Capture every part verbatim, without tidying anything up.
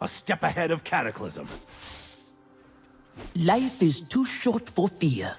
a step ahead of cataclysm. Life is too short for fear.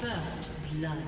First blood.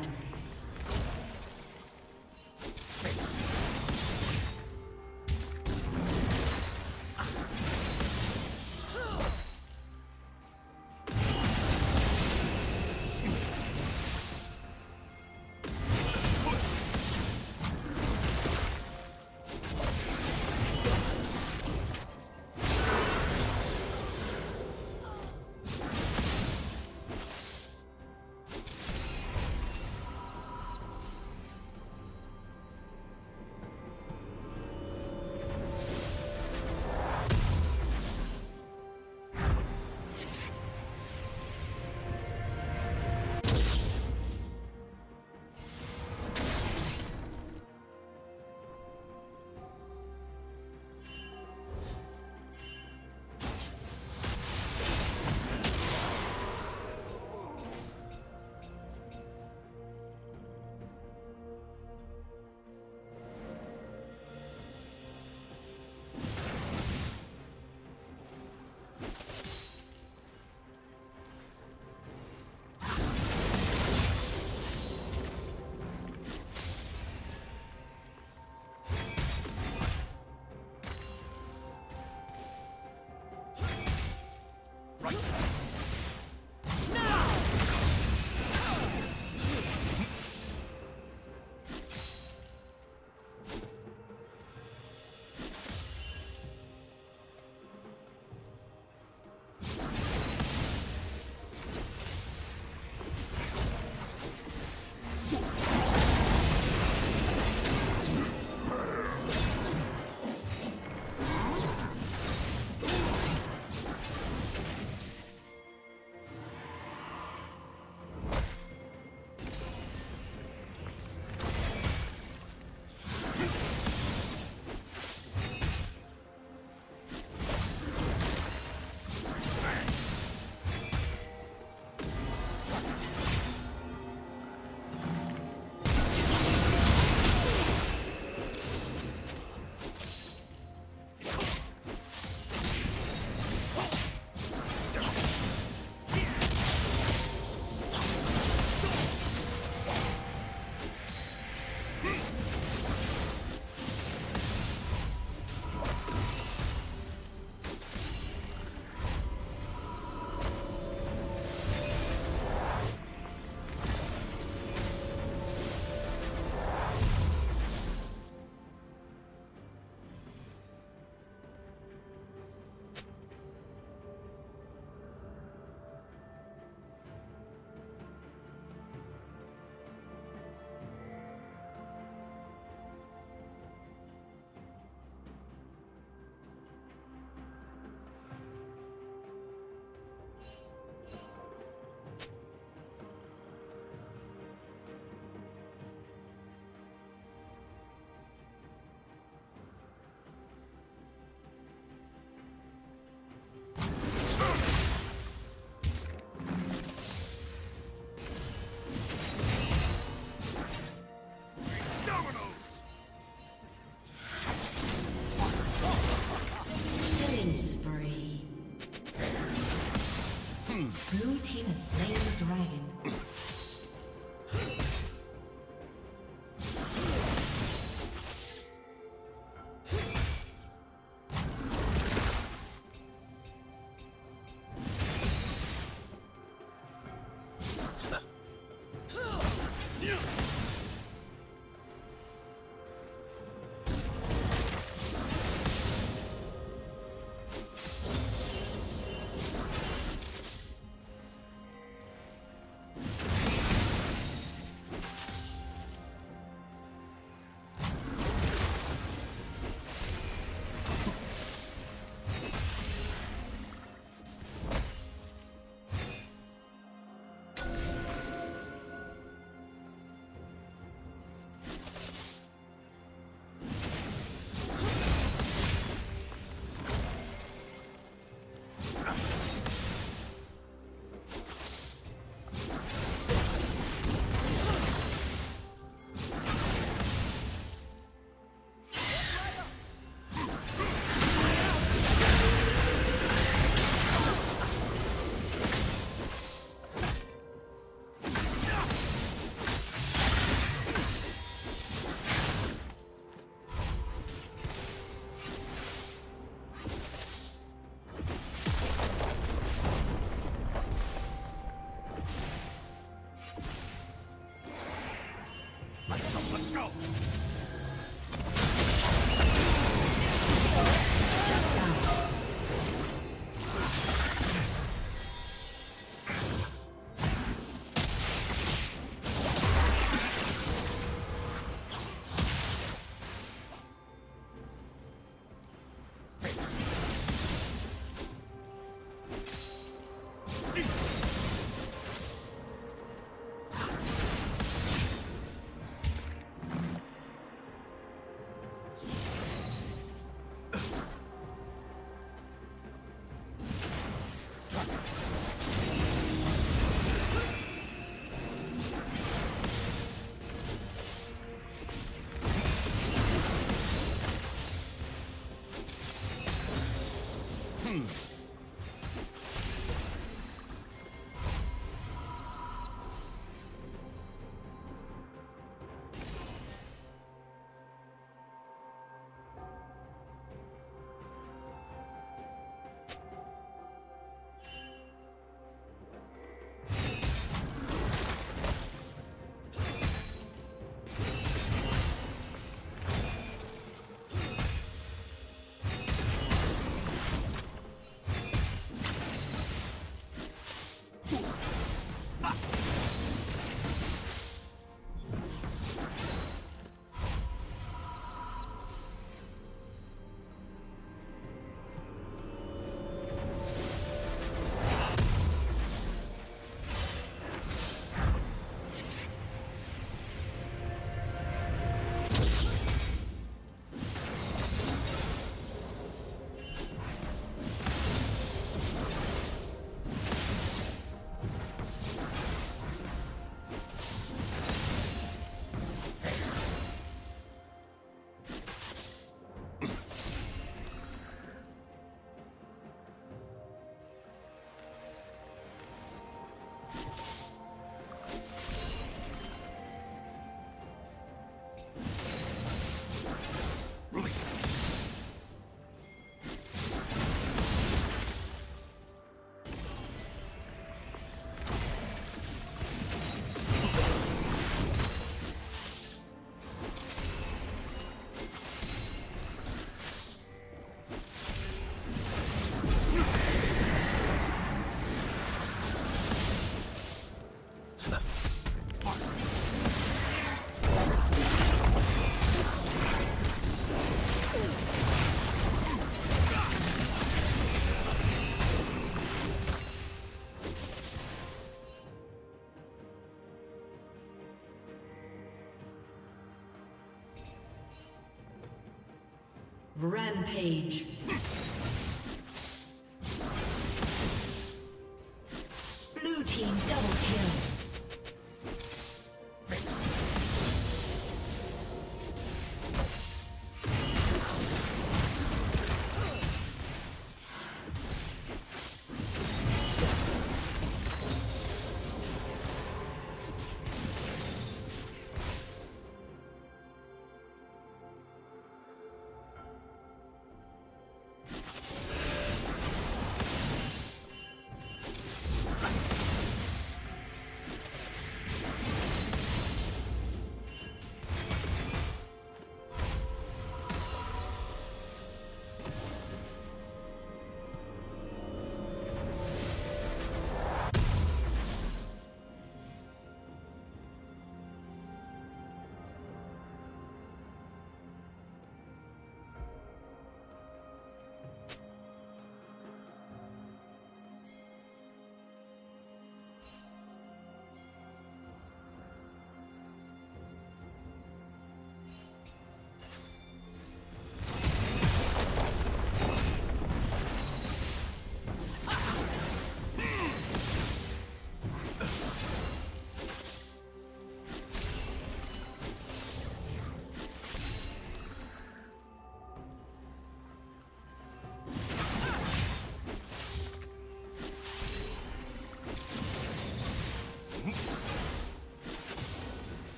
Plating. Rampage. Blue team double kill.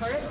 Turret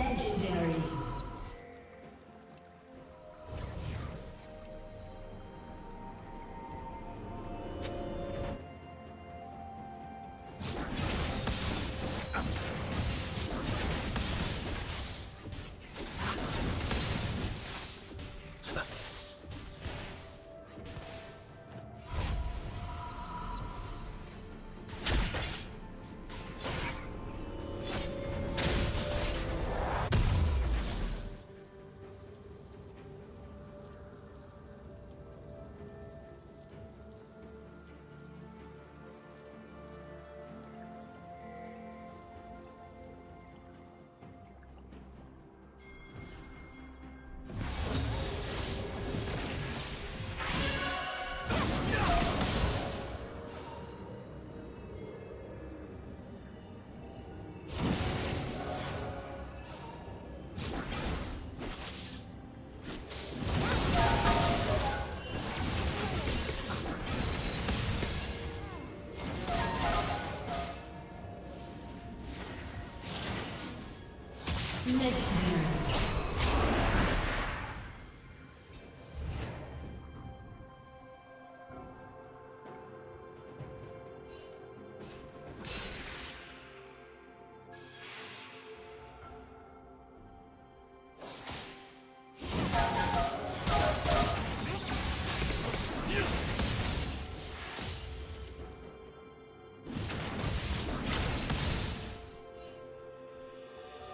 Legendary.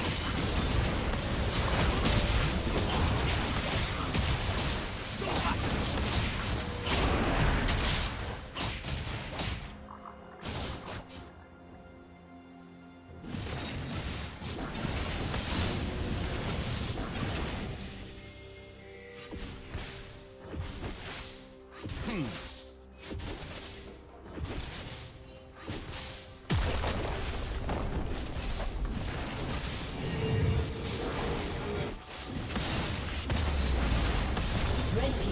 Blue team's turret has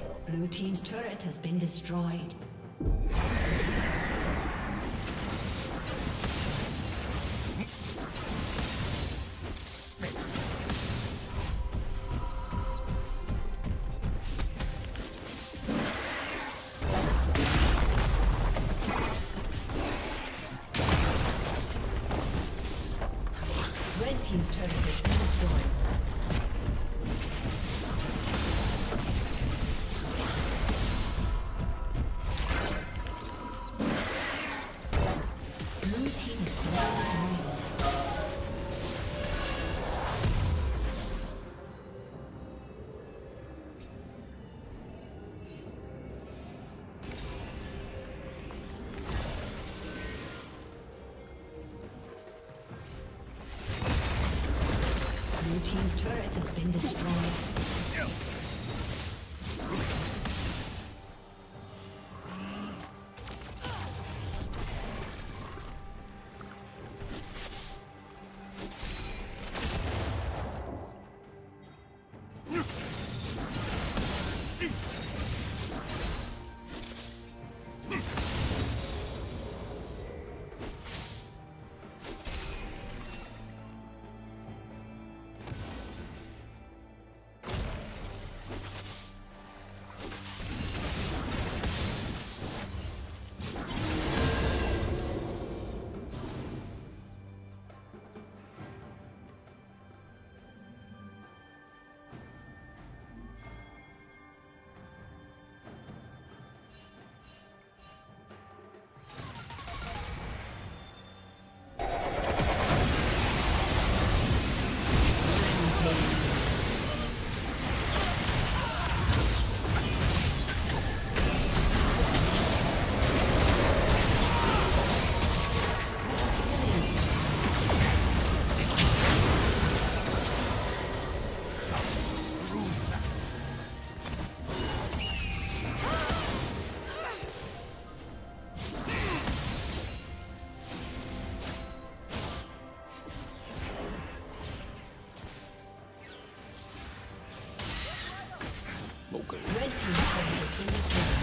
Team's turret has been destroyed. Team's turret has been destroyed. smoking. Red team has been destroyed.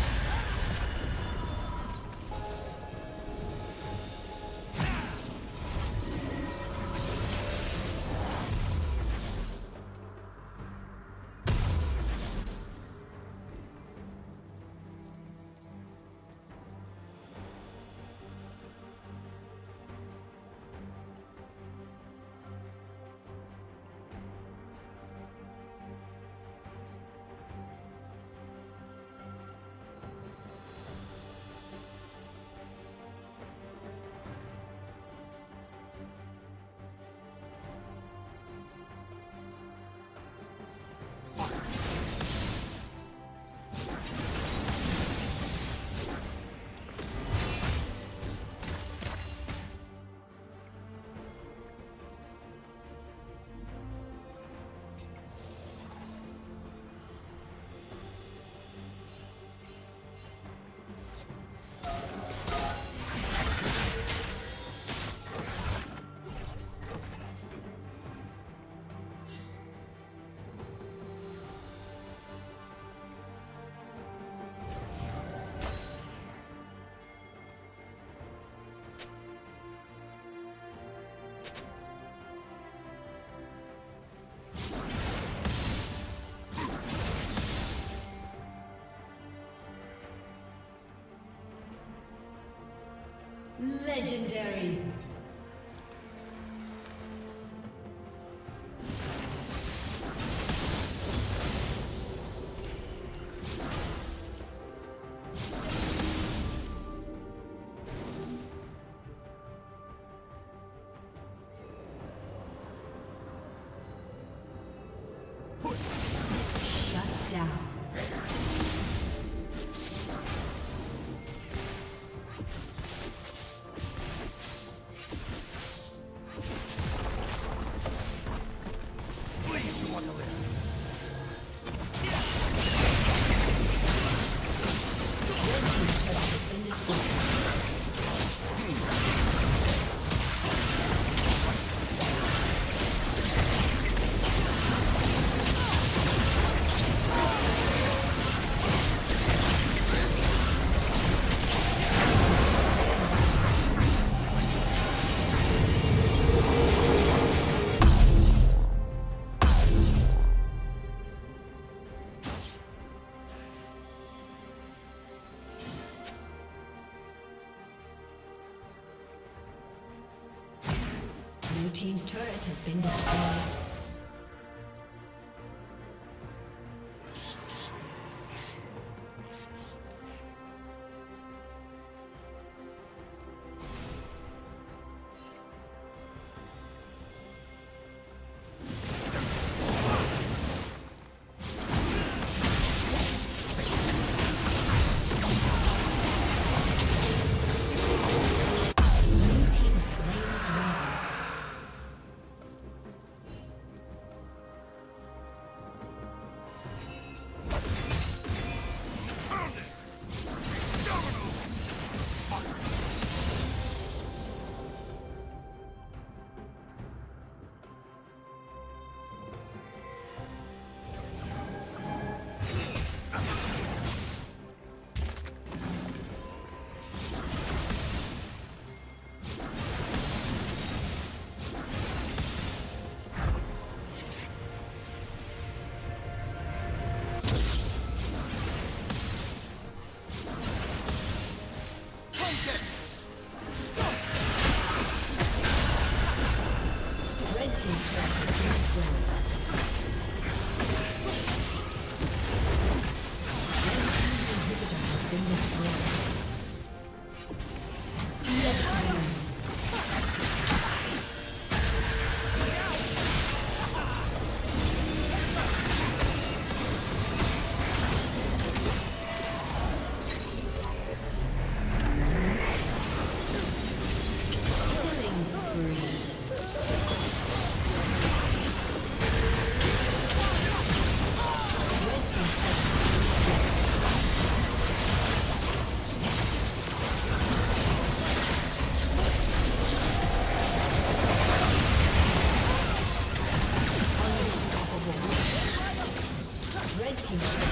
Legendary. Team's turret has been destroyed. Thank you.